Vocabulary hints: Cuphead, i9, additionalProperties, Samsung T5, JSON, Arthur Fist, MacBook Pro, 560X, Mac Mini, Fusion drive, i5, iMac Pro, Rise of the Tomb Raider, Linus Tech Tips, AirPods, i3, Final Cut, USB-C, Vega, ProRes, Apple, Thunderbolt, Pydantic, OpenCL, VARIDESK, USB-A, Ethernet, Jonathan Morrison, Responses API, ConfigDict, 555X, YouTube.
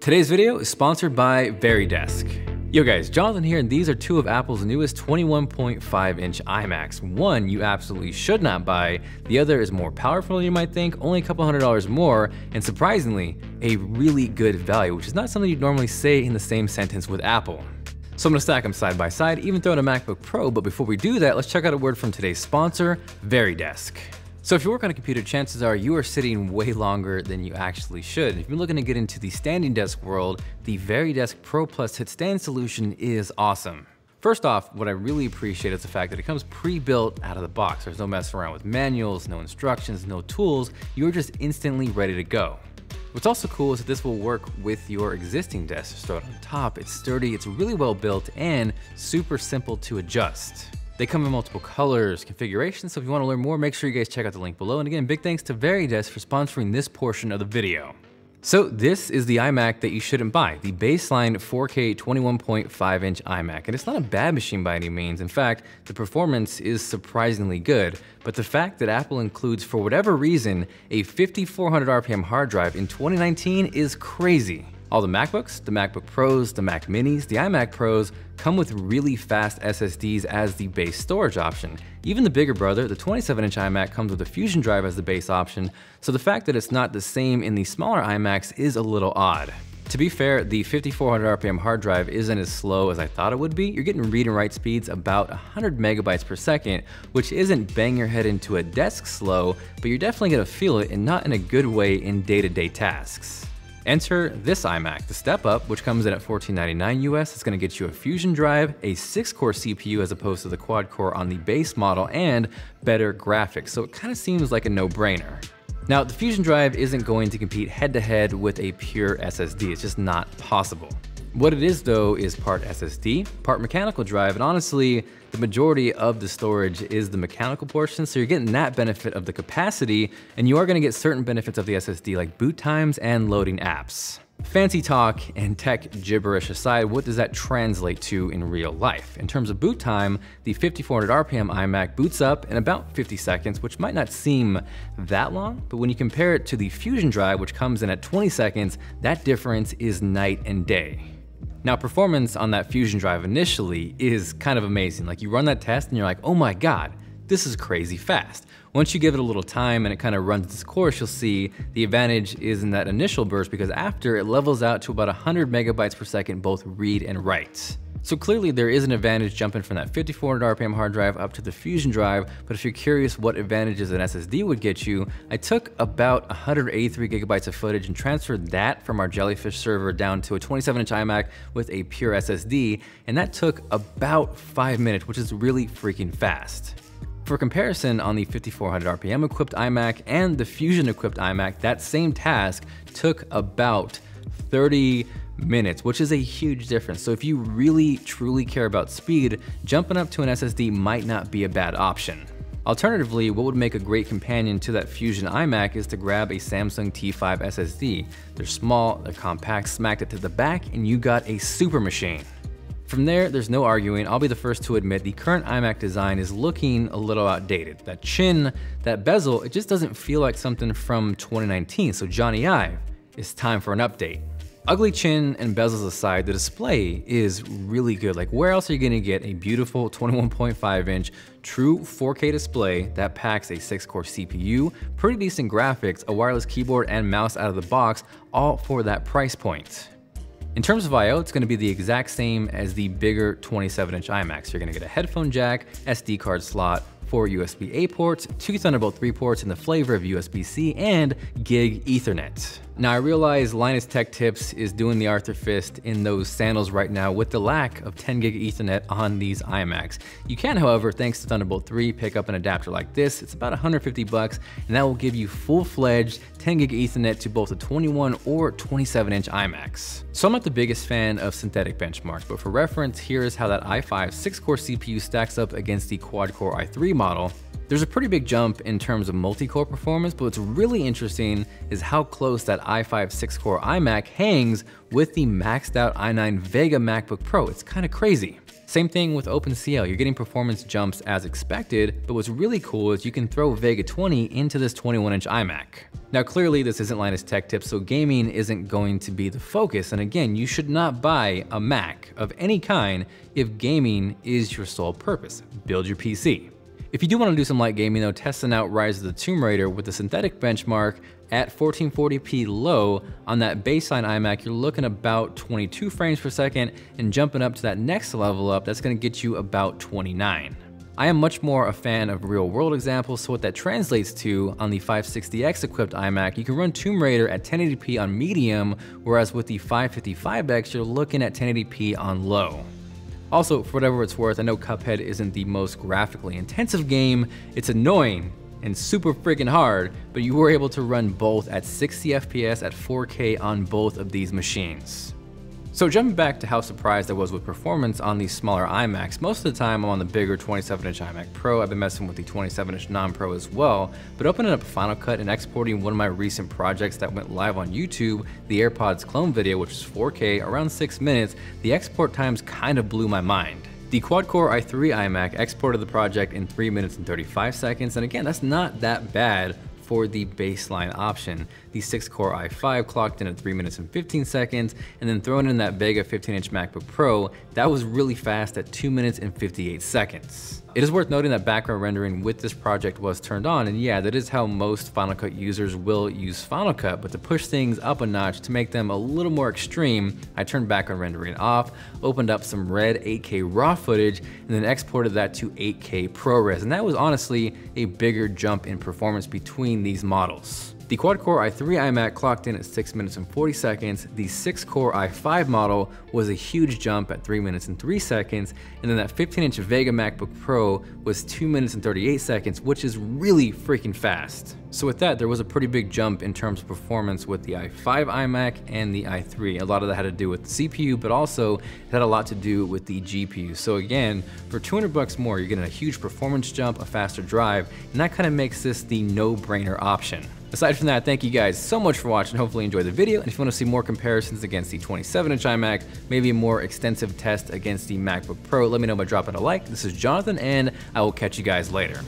Today's video is sponsored by VARIDESK. Yo guys, Jonathan here, and these are two of Apple's newest 21.5-inch iMacs. One you absolutely should not buy, the other is more powerful you might think, only a couple $100 more, and surprisingly, a really good value, which is not something you'd normally say in the same sentence with Apple. So I'm gonna stack them side by side, even throw in a MacBook Pro, but before we do that, let's check out a word from today's sponsor, VARIDESK. So if you work on a computer, chances are you are sitting way longer than you actually should. If you're looking to get into the standing desk world, the VARIDESK Pro Plus Hit Stand solution is awesome. First off, what I really appreciate is the fact that it comes pre-built out of the box. There's no messing around with manuals, no instructions, no tools. You're just instantly ready to go. What's also cool is that this will work with your existing desk. Just throw it on top, it's sturdy, it's really well built, and super simple to adjust. They come in multiple colors, configurations, so if you want to learn more, make sure you guys check out the link below. And again, big thanks to VARIDESK for sponsoring this portion of the video. So this is the iMac that you shouldn't buy, the baseline 4K 21.5-inch iMac. And it's not a bad machine by any means. In fact, the performance is surprisingly good. But the fact that Apple includes, for whatever reason, a 5,400 RPM hard drive in 2019 is crazy. All the MacBooks, the MacBook Pros, the Mac Minis, the iMac Pros come with really fast SSDs as the base storage option. Even the bigger brother, the 27-inch iMac, comes with a Fusion drive as the base option, so the fact that it's not the same in the smaller iMacs is a little odd. To be fair, the 5,400 RPM hard drive isn't as slow as I thought it would be. You're getting read and write speeds about 100 megabytes per second, which isn't bang your head into a desk slow, but you're definitely gonna feel it, and not in a good way, in day-to-day tasks. Enter this iMac, the Step Up, which comes in at $14.99 US. It's gonna get you a Fusion drive, a 6-core CPU as opposed to the quad-core on the base model, and better graphics, so it kinda seems like a no-brainer. Now, the Fusion drive isn't going to compete head-to-head with a pure SSD, it's just not possible. What it is though is part SSD, part mechanical drive, and honestly, the majority of the storage is the mechanical portion, so you're getting that benefit of the capacity, and you are gonna get certain benefits of the SSD like boot times and loading apps. Fancy talk and tech gibberish aside, what does that translate to in real life? In terms of boot time, the 5,400 RPM iMac boots up in about 50 seconds, which might not seem that long, but when you compare it to the Fusion drive, which comes in at 20 seconds, that difference is night and day. Now, performance on that Fusion drive initially is kind of amazing. Like, you run that test and you're like, oh my God, this is crazy fast. Once you give it a little time and it kind of runs its course, you'll see the advantage is in that initial burst, because after it levels out to about 100 megabytes per second, both read and write. So clearly there is an advantage jumping from that 5,400 RPM hard drive up to the Fusion drive, but if you're curious what advantages an SSD would get you, I took about 183 gigabytes of footage and transferred that from our Jellyfish server down to a 27-inch iMac with a pure SSD, and that took about 5 minutes, which is really freaking fast. For comparison, on the 5,400 RPM equipped iMac and the Fusion equipped iMac, that same task took about 30 minutes, which is a huge difference. So if you really truly care about speed, jumping up to an SSD might not be a bad option. Alternatively, what would make a great companion to that Fusion iMac is to grab a Samsung T5 SSD. They're small, they're compact, smacked it to the back, and you got a super machine. From there, there's no arguing. I'll be the first to admit the current iMac design is looking a little outdated. That chin, that bezel, it just doesn't feel like something from 2019. So Johnny Ive, it's time for an update. Ugly chin and bezels aside, the display is really good. Like, where else are you gonna get a beautiful 21.5-inch true 4K display that packs a 6-core CPU, pretty decent graphics, a wireless keyboard and mouse out of the box, all for that price point. In terms of I/O, it's gonna be the exact same as the bigger 27-inch iMac. So you're gonna get a headphone jack, SD card slot, 4 USB-A ports, 2 Thunderbolt 3 ports in the flavor of USB-C, and gig Ethernet. Now, I realize Linus Tech Tips is doing the Arthur Fist in those sandals right now with the lack of 10 gig Ethernet on these iMacs. You can, however, thanks to Thunderbolt 3, pick up an adapter like this. It's about 150 bucks, and that will give you full-fledged 10 gig Ethernet to both a 21 or 27-inch iMacs. So I'm not the biggest fan of synthetic benchmarks, but for reference, here is how that i5 6-core CPU stacks up against the quad-core i3 model. There's a pretty big jump in terms of multi-core performance, but what's really interesting is how close that i5 6-core iMac hangs with the maxed out i9 Vega MacBook Pro. It's kind of crazy. Same thing with OpenCL, you're getting performance jumps as expected, but what's really cool is you can throw Vega 20 into this 21-inch iMac. Now clearly this isn't Linus Tech Tips, so gaming isn't going to be the focus, and again, you should not buy a Mac of any kind if gaming is your sole purpose. Build your PC. If you do want to do some light gaming though, testing out Rise of the Tomb Raider with the synthetic benchmark at 1440p low on that baseline iMac, you're looking about 22 frames per second, and jumping up to that next level up, that's gonna get you about 29. I am much more a fan of real world examples, so what that translates to on the 560X equipped iMac, you can run Tomb Raider at 1080p on medium, whereas with the 555X, you're looking at 1080p on low. Also, for whatever it's worth, I know Cuphead isn't the most graphically intensive game, it's annoying and super freaking hard, but you were able to run both at 60 FPS at 4K on both of these machines. So jumping back to how surprised I was with performance on these smaller iMacs, most of the time I'm on the bigger 27-inch iMac Pro. I've been messing with the 27-inch non-Pro as well, but opening up Final Cut and exporting one of my recent projects that went live on YouTube, the AirPods clone video, which is 4K, around 6 minutes, the export times kind of blew my mind. The quad-core i3 iMac exported the project in 3 minutes and 35 seconds, and again, that's not that bad for the baseline option. The 6-core i5 clocked in at 3 minutes and 15 seconds, and then throwing in that Vega 15-inch MacBook Pro, that was really fast at 2 minutes and 58 seconds. It is worth noting that background rendering with this project was turned on, and yeah, that is how most Final Cut users will use Final Cut, but to push things up a notch to make them a little more extreme, I turned background rendering off, opened up some red 8K raw footage, and then exported that to 8K ProRes, and that was honestly a bigger jump in performance between these models. The quad-core i3 iMac clocked in at 6 minutes and 40 seconds, the 6-core i5 model was a huge jump at 3 minutes and 3 seconds, and then that 15-inch Vega MacBook Pro was 2 minutes and 38 seconds, which is really freaking fast. So with that, there was a pretty big jump in terms of performance with the i5 iMac and the i3. A lot of that had to do with the CPU, but also it had a lot to do with the GPU. So again, for $200 more, you're getting a huge performance jump, a faster drive, and that kind of makes this the no-brainer option. Aside from that, thank you guys so much for watching. Hopefully you enjoyed the video. And if you want to see more comparisons against the 27-inch iMac, maybe a more extensive test against the MacBook Pro, let me know by dropping a like. This is Jonathan, and I will catch you guys later.